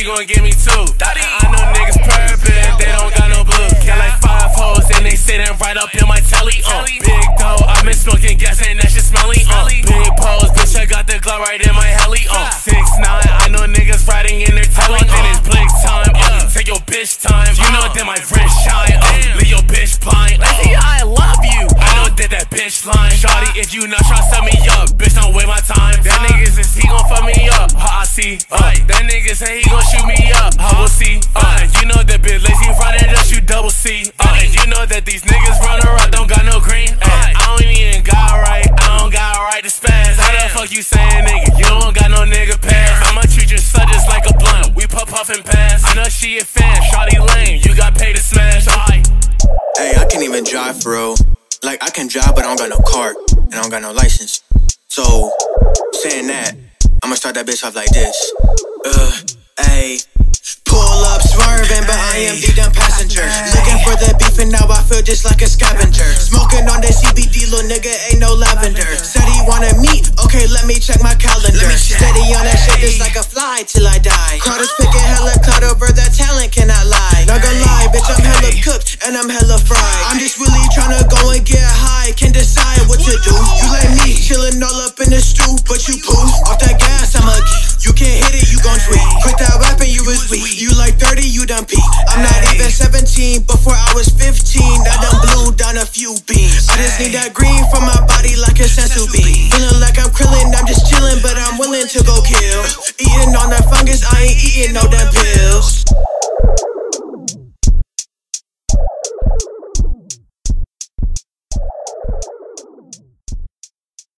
she gon' give me two. I know niggas purpin', they don't got no blue. Got like 5 hoes and they sittin' right up in my telly, Big dough, I been smoking gas and that shit smelly, Big pose, bitch, I got the Glock right in my heli, 6'9", I know niggas riding in their telly, Then it's blick time, take your bitch time. You know that my wrist shine, leave your bitch blind, Lazy, I love you, I know that that bitch line. Shawty, if you not try to set me up, bitch, don't waste my time. That niggas is, he gon' fuck me up, I see, That nigga say he gon' shoot me up, I will see, You know that bitch Lazy running up, you double C, You know that these niggas run around, don't got no green, I don't even got right, I don't got right to spaz. How the fuck you saying, nigga, you don't got no nigga pass? I'ma treat your slut just like a blunt, we puff and pass. I know she a fan, shawty lame, you got paid to smash, Hey, I can't even drive for real. Like, I can drive, but I don't got no car, and I don't got no license. So, saying that, I'ma start that bitch off like this. Ayy. Pull up, swerving, but I am deep down passenger. Looking for the beef, and now I feel just like a scavenger. Smoking on that CBD, little nigga, ain't no lavender. Said he wanna meet, okay, let me check my calendar. Steady on that shit, just like a fly till I die. Crowd is picking hella clout over that talent, cannot lie. Not gonna lie, bitch, I'm hella cooked, and I'm hella fried. I'm just really tryna go and get high, can't decide what to do. You like me, chillin' all up in the stew, but you poo. Off that gas, I'm a geek. You can't hit it, you gon' tweet. Quit that rapping, you is weak. You like 30, you done peak. I'm not even 17, before I was 15, I done blew down a few beans. I just need that green for my body like a sensu bean. Feeling like I'm krillin', I'm just chillin', but I'm willing to go kill. Eating on that fungus, I ain't eating no damn pills.